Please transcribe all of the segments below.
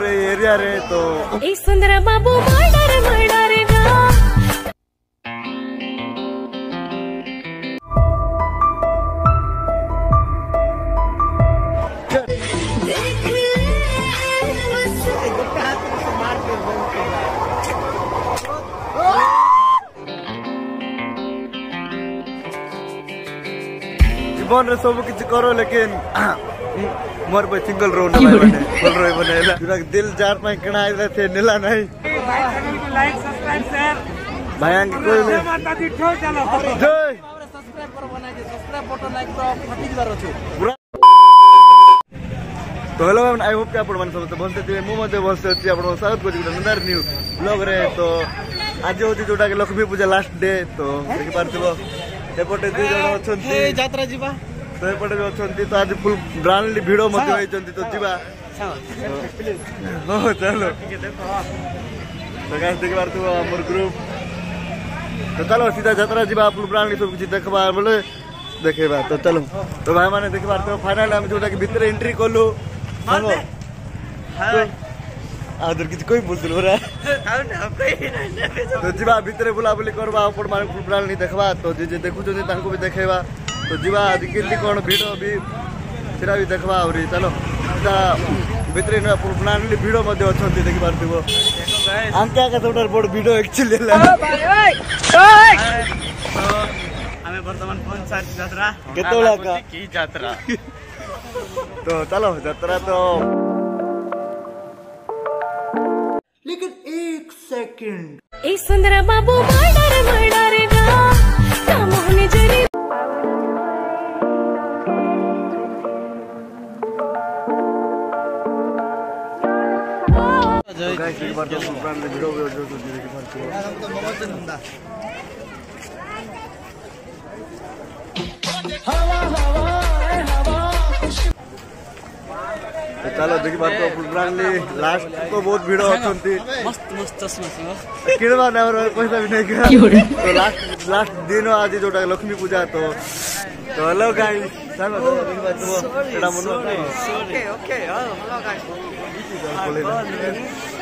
पूरे एरिया रे तो ए सुंदर बाबू मर्डर गा। जीवन रे सब कुछ करो लेकिन मोर पे सिंगल रो नहीं बने बोल रहे बने पूरा दिल जार में कणा आए थे नीला नहीं भाई चैनल को लाइक सब्सक्राइब शेयर भाई कोई नहीं माता दी ठो चलो जय सब्सक्राइब करो बना दे सब्सक्राइब बटन लाइक तो फटी जरो पूरा तो हेलो एवरीवन आई होप कि आप मन सब बोलते थे मु मते बोलते थे आपन स्वागत करती हूं नंदर न्यू ब्लॉग रे। तो आज होती जोटा के लक्ष्मी पूजा लास्ट डे तो देख पारथिबो एपटे दु जण अछंती ए यात्रा जीवा तो एपटे अछंती तो आज फुल ब्रांडली भिडो मते होइछंती तो जीवा हो चलो तो गाइस देख बार तो हमर ग्रुप तो चलो सीधा यात्रा जीवा फुल ब्रांडली सब कुछ देखबा बोले देखेबा तो चलो तो भाई माने देख बार तो फाइनल हम जोटा के भीतर एंट्री कोलु हां आदर किछ कोई बोलतल हो रहा है ना नहीं तो जीवा भीतर बुला बुली करबा अपन माने फुल ब्रांड नहीं देखबा तो जे जे देखु जे तांको भी देखेबा तो जीवा आज केली कोन भिडो भी सेरा भी देखबा और चलो ता भीतर न फुल ब्रांडली भिडो मध्ये अछंती देखि पारथिबो आंका का टोटल बोर्ड भिडो एक्चुअली ले ओ भाई ओए ओए तो हमें वर्तमान पंचायत यात्रा केतोला का की यात्रा तो चलो यात्रा तो लेकिन एक सेकंड ए सुंदर बाबू मर्डर गा सामने जरी गाइस एक बार तो ब्रांड वीडियो भी जो जो के फर्क है हम तो बहुत धंधा हवा हवा चलो देखि बात तो फुलब्रांडली लास्ट तो बहुत भीड़ होचंती मस्त मस्त चश्मा से किड़वा ना पैसा भी नहीं का तो लास्ट दिन आज जोटा लक्ष्मी पूजा तो हेलो गाइस चलो देखि बात तो एटा मन ओके ओके हेलो गाइस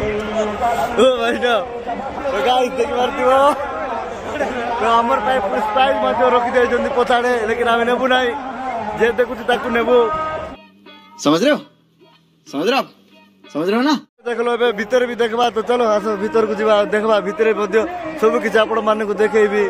ओ भाई ना तो गाइस देख मार देबो तो हमर पे फुल स्टाइल मत रोकी दे जंदी पछाड़े लेकिन हमें नेबू नहीं जे देखु ताकू नेबू समझ रहे हो ना देख लो बे भीतर भी देखबा तो चलो आसो भीतर को जीवा देखबा भीतर बदियो सब किछ आपण माने को देखेबी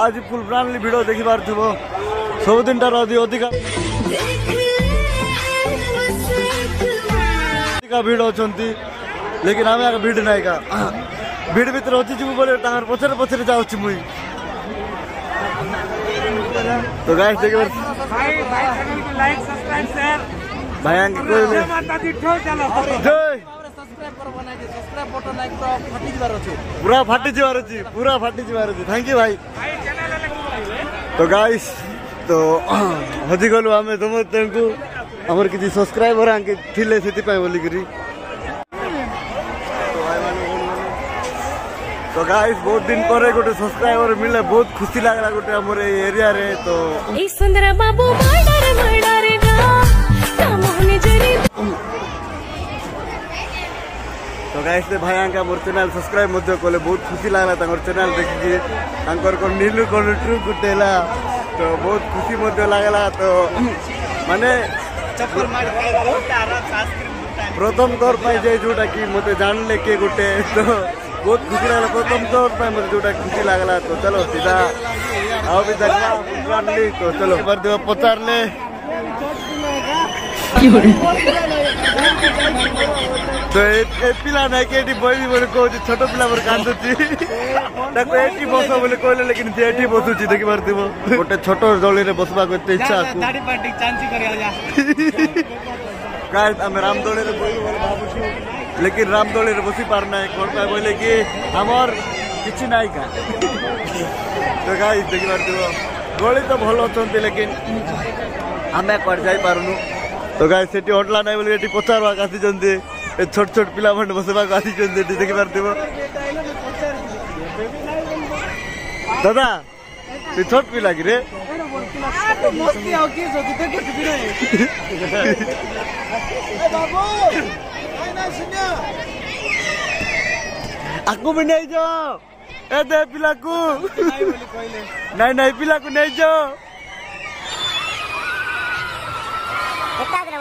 आज फुल ब्रांडली भिडो देखि पारथिबो सब दिन ता रदी अधिका भिडो चंती लेकिन हमें आ भिड नाही का भिड भीतर होची जिवु बोले तार पछरे जाउची मुई तो गाइस देखि भाई चैनल को लाइक सब्सक्राइब शेयर भाई अंक कोई नहीं माता दी ठो चलो जय सब्सक्राइब करो बना दे सब्सक्राइब बटन लाइक तो पूरा फाटी जीवार छी थैंक यू भाई तो गाइस तो हजी गलु आमे तुम तेंकु हमर किसी सब्सक्राइबर आके थिले सेति पाई बोली करी तो गाइस बहुत दिन परे गोटे सब्सक्राइबर मिले बहुत खुशी लागला गोटे हमर एरिया रे तो ए सुंदर बाबू मर्डर गा सामने जरी तो तो गाइस ने भाई मोर चैनल सब्सक्राइब कले बहुत खुशी लगला चैनल देखिकी नीलू कल ट्रिप गुटेला तो बहुत खुशी लगला। तो माने प्रथम तौर पर जोटा कि मत जानले के गुटे तो बहुत खुशी लगला प्रथम तौर पर मत जोटा खुशी लगला। तो चलो सीधा आओ भी देखला तो चलो बर्दे पचार ले तो ए पिला ना के बड़ी बोले कह छोट पिला कांदी एटी बस बोले कहले लेकिन से एटी बसू देखी पार्थ गोटे छोट जली बसवा इच्छा गाइस आम रामदोली भावुँ लेकिन रामदोली बसी पारना कौन पाए बोले कि आमर किसी नाई का तो गाइस देखी पार्थ गली तो भल अच्छा लेकिन आम कौन जापारनु तो गाइस से हटला ना बोले ये पचारवा आसी छोट छोट पिला मन बसवा आसी देखी पार्थ दादा तू छोट पिला कि रे आपको भी नहीं जाओ ए दे पिला को नहीं नहीं पिला को नहीं जाओ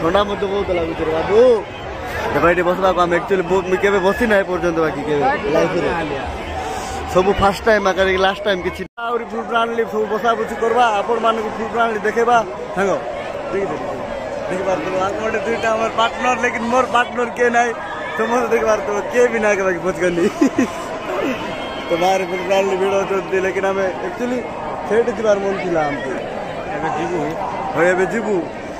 ठंडा मत बहुत लगुच बाबू भाई बसवाक आम एक्चुअली के बसी ना पर्यटन बाकी के सब फास्ट टाइम आकर लास्ट टाइम कि फुल प्राणी सब बसा बुसी करवा आपण मान फुल प्राणी देखेबा सांग देख पारे दुईटा पार्टनर लेकिन मोर पार्टनर के ना समस्त देख पारे किए भी ना के बच गली तो बाहर फुल प्राणी भिड़ होती लेकिन आम एक्चुअली सेठ जी मन था आमको जीवु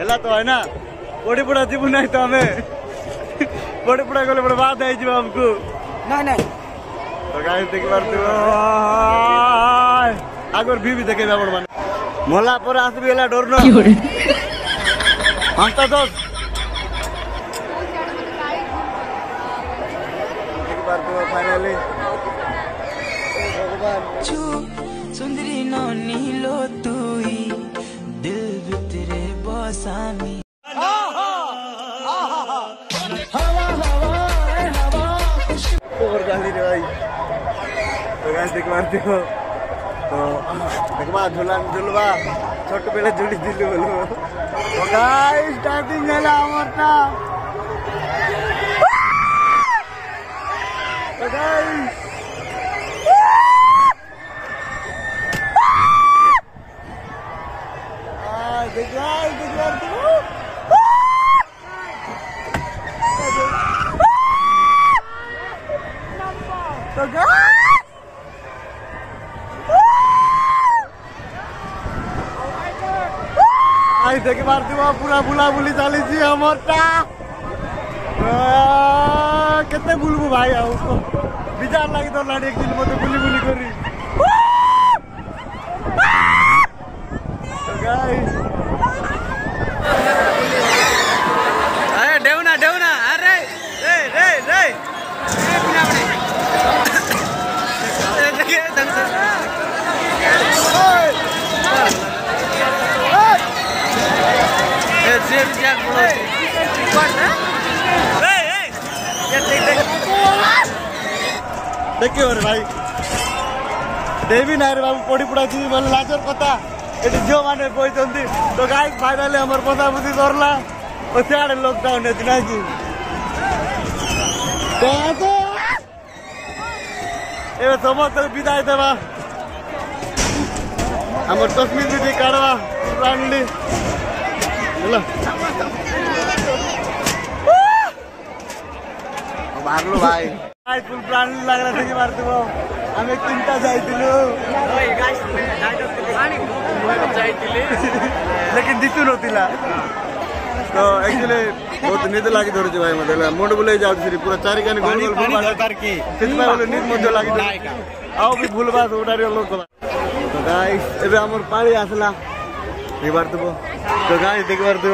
हेला तो है ना ओडी पुरा जीव नहीं तो हमें बड़े बड़ा गले बड़ा बात आई जीव हमको नहीं नहीं तो गाइस देख पार्थ्य आगर भी देखे अपन मान मोला पर आसबेला डरनो पांचटा दस देख पार्थ्य फाइनली भगवान छू सुंदरी नो नीलो तुई दिल भी तेरे बसामी देख पार्थ्य तो देखवा झुलान झुलवा छोट पेले झुली दिलु बोलो तो गाइस स्टार्टिंग हैला हमरता तो गाइस आ देख पार्थ्य तो गाइस देख पार्थ्य पूरा बुला बुली चली केते बुलबू भाई बिजार लगी तो लाड़ी एक दिन मत बुली बुली करी अरे डेवना डेवना अरे रे रे रे देखियो रे भाई देवी ना रे बाबू पड़ी पुड़ा जी बोले लाजर कथा ये झील मैंने कहते तो गाइस फाइनल हमर बसा बुसी सरला और सियाड़े लॉकडाउन है ना कि एवं समस्त विदाय देवा आम तस्वीर दीदी काढ़वा रांडली मारलो भाई आज फुल प्राण लागला तरी मारतो आम्ही किंता जायतिलो ओय गाइस आणि खूप जायतिले लेकिन दिसून होतीला तो एक्चुअली बहुत नींद लागी धरची भाई मला मोड बोले जाऊ श्री पूरा चार गाणी गोल गोल बोलणार तारकी तेच भाई बोले नींद मध्ये लागी धर आओ भी भूलबास उडारियो लोक तो गाइस एबे आमर पाळी असला हे मारतो तो गाइस देख मारतो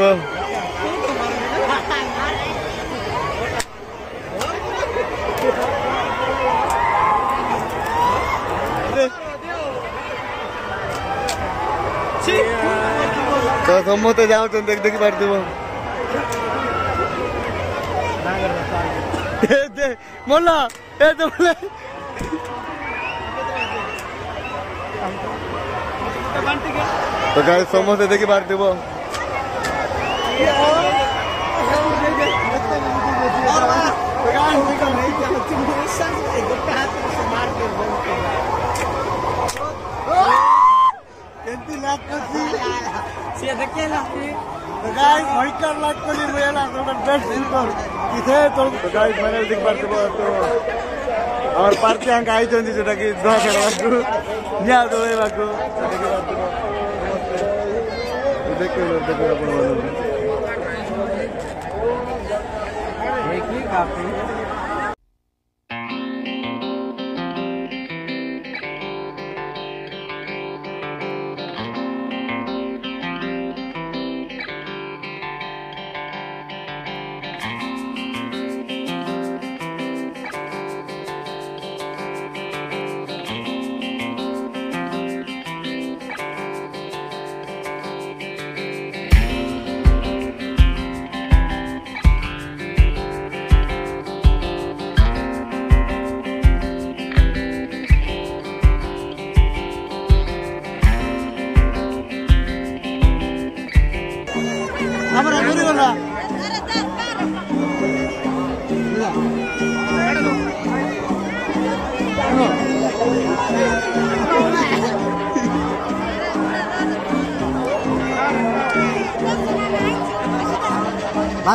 तो सम्मत जाओ तो देख देख मार देबो ए दे मोला ए तो तो गाइस सम्मत देख मार देबो जोटा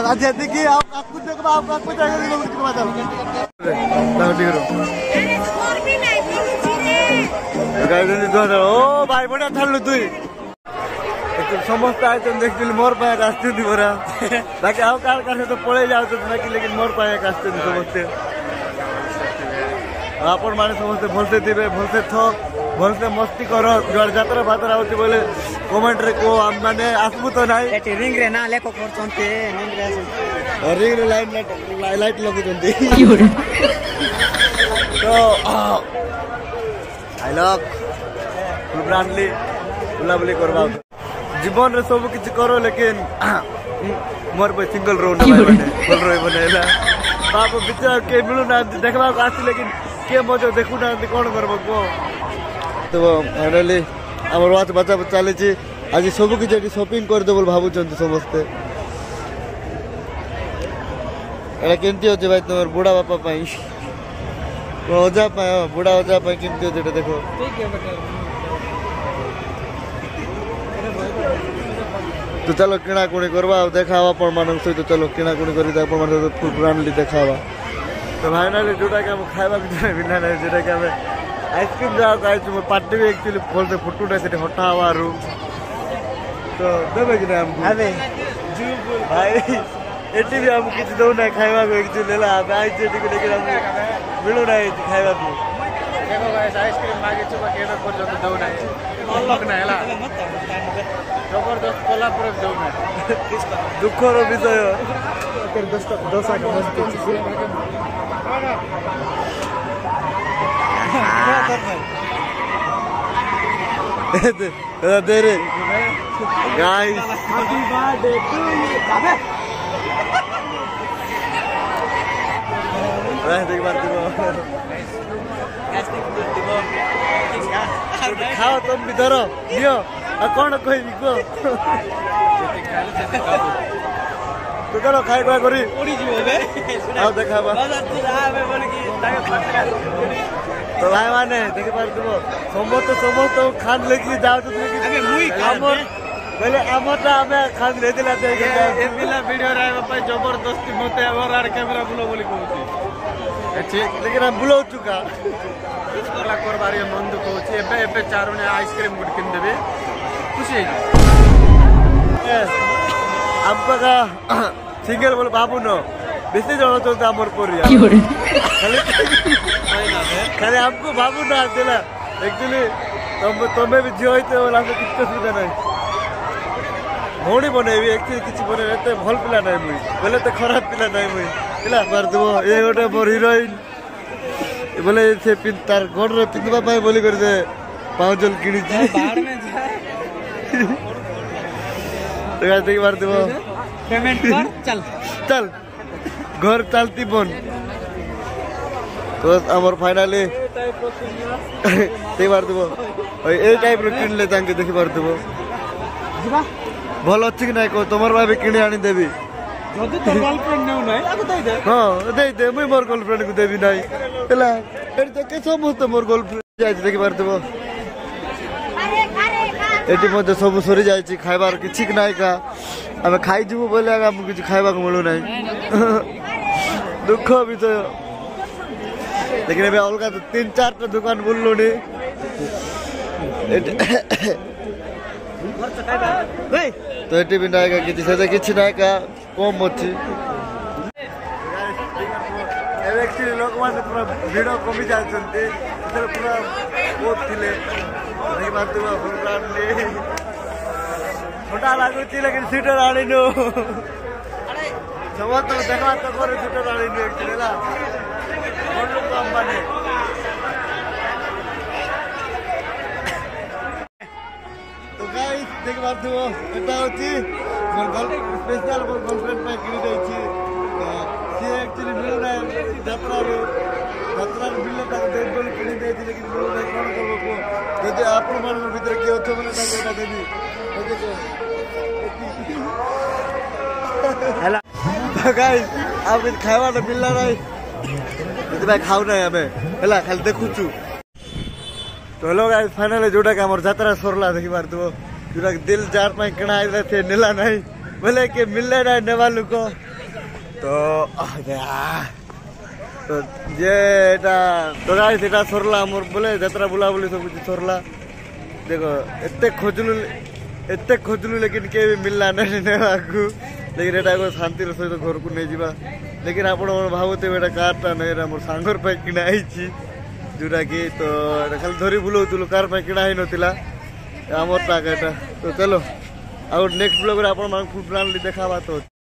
अच्छा देखिए आप आपको देखो आप आपको जाएगा देखो उसको बता दो ठीक करो अरे स्कोर भी नहीं जीने गाइस ने दो ओ भाई बड़ा ठल्लू तू एकदम समस्त आए तुम देख दिल मोर पाए रास्ते दी बोरा बाकी आओ कार कर तो पड़े जाओ तो बाकी लेकिन मोर पाए रास्ते दी समझते अपन माने समझते बोलते दिबे बोलते थो बोलते मस्ती करो जोर यात्रा बात आउती बोले कमेंट रे को हम माने आसबो तो नाही एटी रिंग रे ना लेको करचोंते रिंग रे और रिंग रे लाइट लाइट लगोचोंते तो आई लव फुल ब्रांडली बुलाबुली करबा जीवन रे सब किछ करो लेकिन मोर पे सिंगल रो ना बोल रोय बनेला बाप बिचारा के मिलु ना देखबा आसी लेकिन के मजो देखु ना कोन करबो को तो फाइनली आमर बात बचा चले आज सब किसी शॉपिंग करदे बोल भावुं समस्ते एटा केमती होचे भाई तुम बुढ़ा बापा पाई अजा बुढ़ा अजा पाई केमती होचे देखो तो चलो किणाकुणी करवा देखावा पण मानन सहित चलो किणाकुणी करी ता पण मानन फुल ब्रांडली देखावा तो फाइनली जोटा के हम खाइबा बिना बिना जोटा के हम आइसक्रीम जाओ गाइस मोर पार्टी भी एक्चुअली बोलते फोटो रे से हटा वारू तो देबे कि हम अबे जी भाई एटी भी हम किछ दो ना खाइबा को एक्चुअली लेला भाई जे टिक लेके हम मिलो ना खाइबा को देखो गाइस आइसक्रीम मांगे चुबा केडा को जो दो ना अलग ना हैला जबरदस्त कोला पर दो ना दुख रो विषय कर 10 10 का मस्त तेरे guys happy birthday to you अबे देख बार देखो गाइस देख देखो खाओ तुम भी धरो लियो कौन कोई को दुकान खाए खुआ करी उड़ी जीव देखा तो भाई मैंने देख पार समस्त समस्त खान लेके जाओ बोले अमोटा हमें खान ले दिला दे ए बिला वीडियो रे भाई जबरदस्ती मते और आर कैमरा बुलो बोली कहूची ठीक लेकिन हम बुलो चुका इसको ला करबारी मंद कहूची एबे एबे चारों ने आइसक्रीम गुड किन देबे खुशी हमका का सिंगल बोल बाबू नो बेसी जणो चलता हमर परिया खाली हमको बाबू ना देला एक्चुअली तुम्हें भी जियो तो ला तो कितना सुविधा नहीं भौणी बनैबी एक किसी बने एते भल पिला नै मुई बोले त खराब पिला नै मुई पिला मार दबो ए ओटा मोर हीरोइन बोले से पिन तार गोड़ रे पिनबा पाए बोली कर दे पाउजल किनी जी बाहर में जा तो गाते मार दबो पेमेंट कर चल चल घर चलती बन तो हमर फाइनली ते मार दबो ए टाइप रो किन ले तांके देखि मार दबो जीवा भल अच्छी कि नहीं कह तुम भाई किणी आनी देवी हाँ दे दे मुझे मोर गर्लफ्रेंड को देवी ना समस्त मोर गर्लफ्रेंड देखी पार्टी सब सरी जा खाइबार किसी ना आम खाईबू बोले आम कि खाइबा मिलूना दुख भी तो लेकिन अभी अलग तो तीन चार दुकान बुलूनी तो ये भी नायका किसी नायका कम अच्छी लोक मैंने पूरा भिड़ कमी जाते पूरा बहुत थे छोटा लगुच लेकिन सीटर आनीनु समस्त देखा तो कर सीटर आनीनु कम मानी देख बात हो एटा होची मोर गर्ल स्पेशल मोर गर्लफ्रेंड पे किनी दे छी सी एक्चुअली मिल रहा है यात्रा रे बिल का दे बोल किनी दे छी लेकिन बोल नहीं कौन करबो को यदि आपन मन में भीतर के होतो बोले ताके बता देबी हेलो तो गाइस अब खावा ना बिल ना इते भाई खाऊ ना हमें हेला खाली देखु छु तो हेलो गाइस फाइनली जोटा का मोर यात्रा सरला देखि बार दो पूरा दिल जार में कणाई रहे थे नीला नहीं बोले के मिलने नहीं ने वालों को तो ये टा तो गाइस इटा सरला मोर बोले यात्रा बुला बोली सब कुछ सरला देखो इतने खोजलू लेकिन के भी मिलना नहीं ने वाकू लेकिन एटा को शांति रे तो घर को नहीं जीवा लेकिन आपण मोर भावते बेटा कारटा नहीं रे मोर सांगर पे किनाई छी जुरा की तो खाली धरी बुलो तुलो कार पे किनाई नथिला आमर टाका तो चलो आउ नेक्स्ट ब्लॉग रे आपण मान फुल प्लान ली देखावा तो।